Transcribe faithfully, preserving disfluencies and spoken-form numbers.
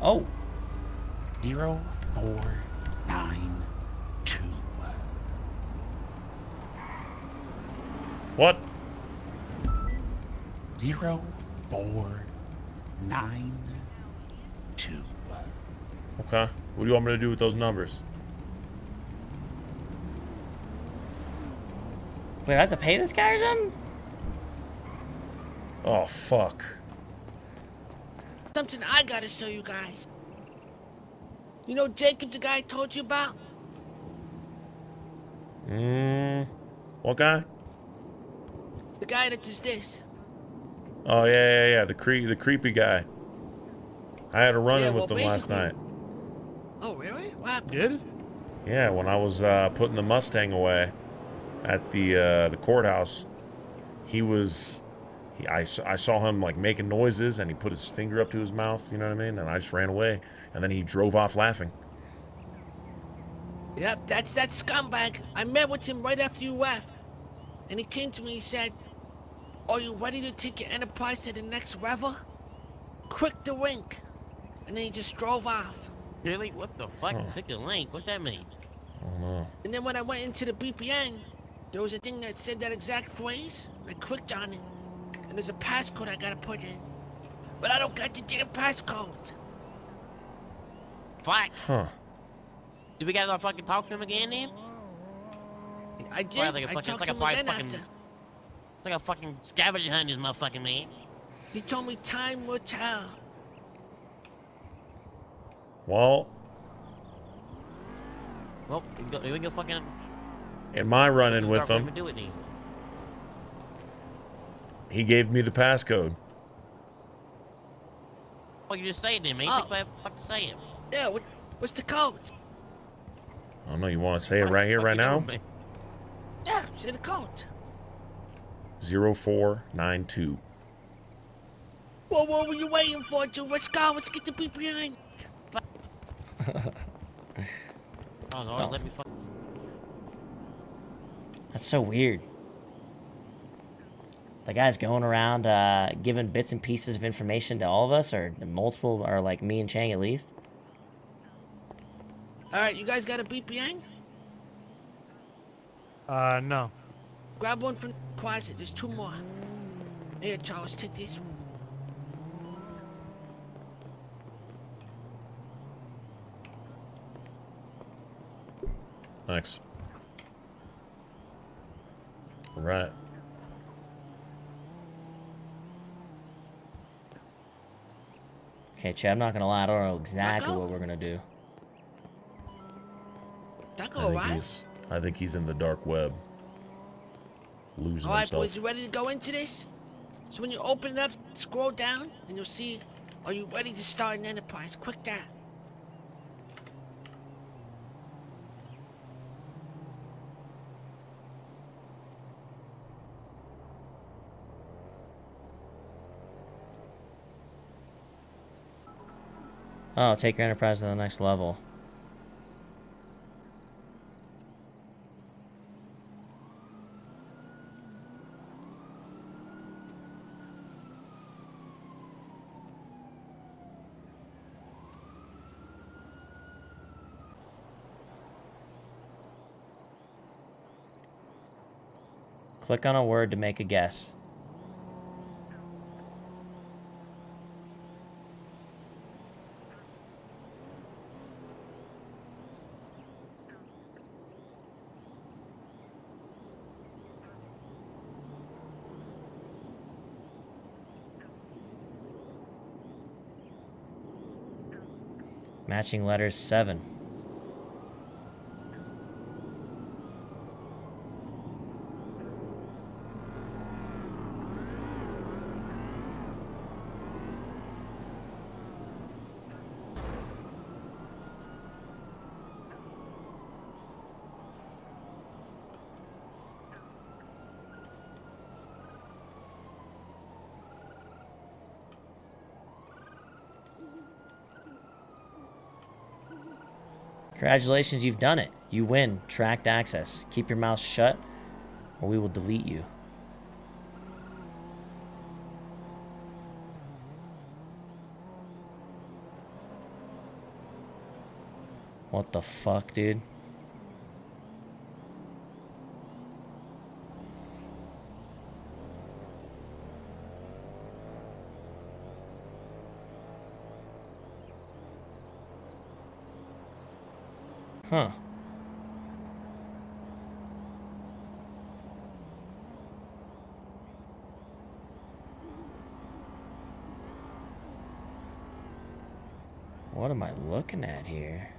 Oh. Zero four nine two. What? Zero four nine two. Okay. What do you want me to do with those numbers? Wait, I have to pay this guy or something? Oh, fuck. Something I gotta show you guys. You know Jacob, the guy I told you about? Mmm. What guy? The guy that does this. Oh, yeah, yeah, yeah. The, cre the creepy guy. I had a run in yeah, with well, him last night. Oh, really? What happened? Did? Yeah, when I was uh, putting the Mustang away at the uh, the courthouse, he was... He, I, I saw him, like, making noises, and he put his finger up to his mouth, you know what I mean? And I just ran away, and then he drove off laughing. Yep, that's that scumbag. I met with him right after you left, and he came to me and said, "Are you ready to take your Enterprise to the next level? Quick the link." And then he just drove off. Really? What the fuck? Huh. Click the link? What's that mean? I don't know. And then when I went into the B P N, there was a thing that said that exact phrase, and I clicked on it. And there's a passcode I gotta put in. But I don't got the damn passcode. Fuck. Huh. Do we gotta go fucking talk to him again then? I did. Well, like a fucking, I talked like to him again fucking, after. Like a fucking scavenger hunt, this motherfucking man. He told me time will tell. Well. Well, we can go, we can go fucking... In my run-in with him. Do it then. He gave me the passcode. Well, you just say it to me. You think I have to say it? Yeah, what, what's the code? I don't know. You want to say it right here, right now? Yeah, say the code. zero four nine two. Well, what were you waiting for, dude? Let's go. Let's get the people in. Oh, no, oh. Let me fuck. That's so weird. The guy's going around uh, giving bits and pieces of information to all of us, or multiple, or like me and Chang at least. All right, you guys got a B P N? Uh, no. Grab one from the closet. There's two more. Here, Charles, take this one. Thanks. All right. Okay, Chad, I'm not gonna lie, I don't know exactly Daco? What we're gonna do. Daco, I, think right? he's, I think he's in the dark web. Losing All right, himself. Boys, you ready to go into this? So when you open it up, scroll down, and you'll see, are you ready to start an Enterprise? Quick down. Oh, take your Enterprise to the next level. Click on a word to make a guess. Matching letters seven. Congratulations, you've done it. You win. Tracked access. Keep your mouth shut, or we will delete you. What the fuck, dude? Huh. What am I looking at here?